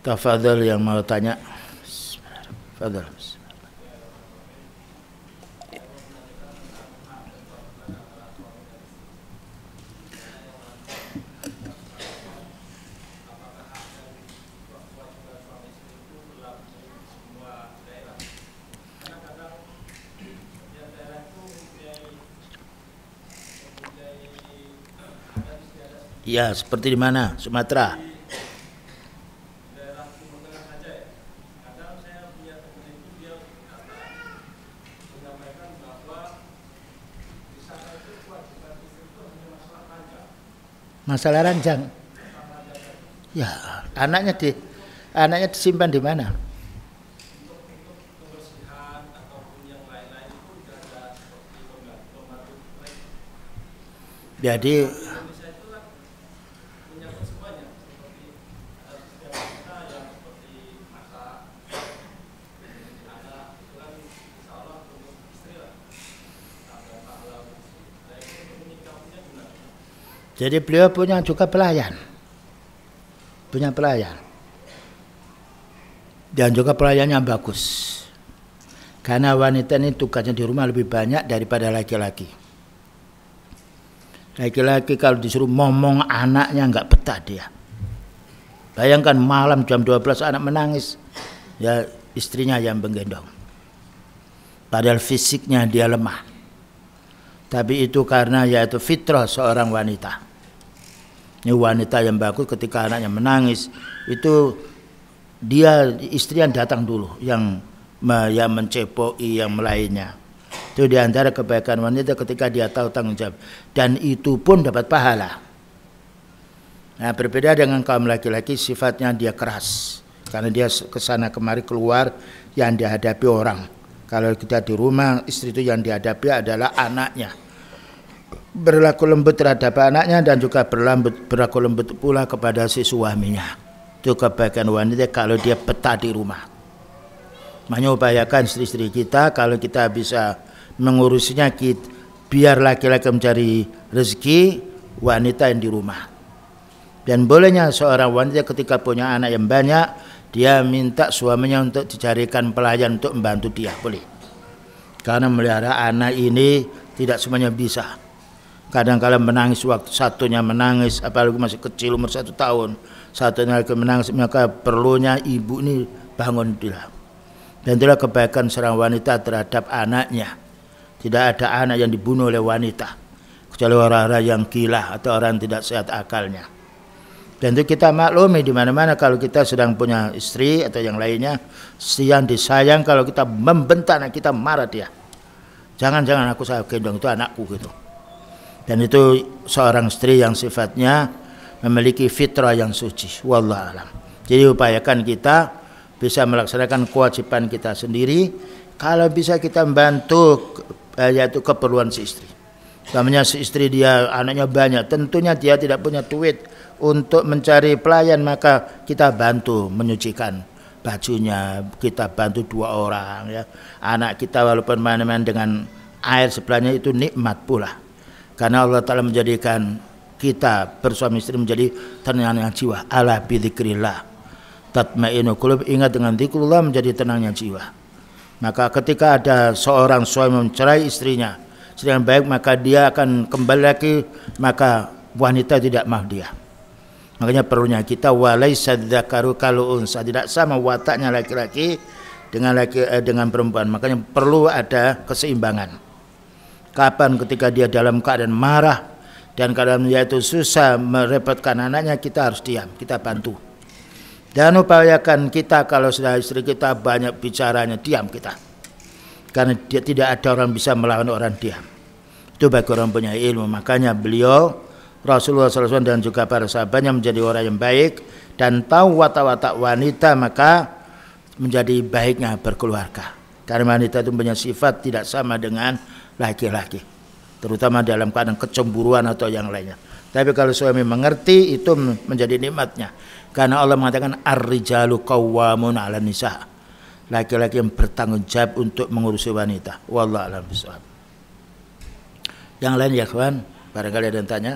Tafadhal yang mau tanya. Tafadhal. Ya, seperti di mana? Sumatera. Masalah ranjang. Ya, anaknya di anaknya disimpan di mana? Jadi Jadi beliau punya juga pelayan, punya pelayan, dan juga pelayannya bagus. Karena wanita ini tugasnya di rumah lebih banyak daripada laki-laki. Laki-laki kalau disuruh ngomong anaknya nggak betah dia. Bayangkan malam jam dua belas anak menangis, ya istrinya yang menggendong. Padahal fisiknya dia lemah. Tapi itu karena yaitu fitrah seorang wanita. Ini wanita yang bagus ketika anaknya menangis, itu dia istri yang datang dulu, yang yang mencepoi yang lainnya. Itu diantara kebaikan wanita ketika dia tahu tanggung jawab, dan itu pun dapat pahala. Nah, berbeda dengan kaum laki-laki sifatnya dia keras, karena dia kesana kemari keluar yang dihadapi orang. Kalau kita di rumah, istri itu yang dihadapi adalah anaknya. Berlaku lembut terhadap anaknya dan juga berlambut, berlaku lembut pula kepada si suaminya. Itu kebaikan wanita kalau dia betah di rumah. Makanya upayakan istri-istri kita kalau kita bisa mengurusinya, kita, biar laki-laki mencari rezeki, wanita yang di rumah. Dan bolehnya seorang wanita ketika punya anak yang banyak, dia minta suaminya untuk dicarikan pelayan untuk membantu dia, boleh. Karena melihara anak ini tidak semuanya bisa. kadang-kadang menangis waktu satunya menangis, apalagi masih kecil umur satu tahun, satunya lagi menangis, maka perlunya ibu ini bangun dia. Dan itulah kebaikan seorang wanita terhadap anaknya. Tidak ada anak yang dibunuh oleh wanita, kecuali orang-orang yang gila atau orang tidak sehat akalnya. Dan itu kita maklumi di mana-mana kalau kita sedang punya istri atau yang lainnya, yang disayang kalau kita membentak, kita marah dia. Jangan-jangan aku saya gendong, itu anakku gitu. Dan itu seorang istri yang sifatnya memiliki fitrah yang suci. Wallahu a'lam. Jadi upayakan kita bisa melaksanakan kewajiban kita sendiri. Kalau bisa kita membantu yaitu keperluan si istri. Namanya si istri dia anaknya banyak, tentunya dia tidak punya duit untuk mencari pelayan, maka kita bantu menyucikan bajunya, kita bantu dua orang ya. Anak kita walaupun main-main dengan air sebelahnya itu nikmat pula, karena Allah Ta'ala menjadikan kita bersuami istri menjadi tenangnya jiwa. Ala bidzikrillah tatma'innu qulub, ingat dengan zikrullah menjadi tenangnya jiwa. Maka ketika ada seorang suami mencerai istrinya sedang baik, maka dia akan kembali lagi, maka wanita tidak mahdiah. Makanya perlunya kita walaisa dzakaru kal unsa, tidak sama wataknya laki-laki dengan laki eh, dengan perempuan. Makanya perlu ada keseimbangan. Kapan ketika dia dalam keadaan marah dan keadaan yaitu susah merepotkan anaknya, kita harus diam, kita bantu. Dan upayakan kita kalau sudah istri kita banyak bicaranya, diam kita. Karena dia tidak ada orang bisa melawan orang diam. Itu bagi orang punya ilmu. Makanya beliau Rasulullah shallallahu alaihi wasallam dan juga para sahabatnya menjadi orang yang baik dan tahu watak-watak wanita, maka menjadi baiknya berkeluarga. Karena wanita itu punya sifat tidak sama dengan laki-laki, terutama dalam keadaan kecemburuan atau yang lainnya. Tapi kalau suami mengerti, itu menjadi nikmatnya. Karena Allah mengatakan ar-rijalu qawwamun 'alan nisa', laki-laki yang bertanggung jawab untuk mengurusi wanita. Wallahu a'lam bishawab. Yang lain ya kawan, barangkali ada yang tanya.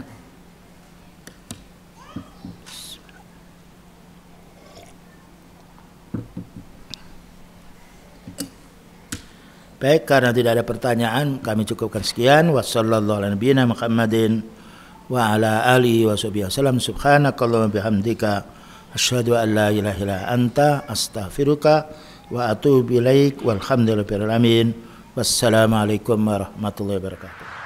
Baik, karena tidak ada pertanyaan, kami cukupkan sekian. Wassallallahu ala nabiyyina Muhammadin wa ala alihi washabihi wasallam. Subhanakallahumma bihamdika asyhadu an la ilaha illa anta astaghfiruka wa atubu ilaik, walhamdulillahi rabbil alamin. Wassalamualaikum warahmatullahi wabarakatuh.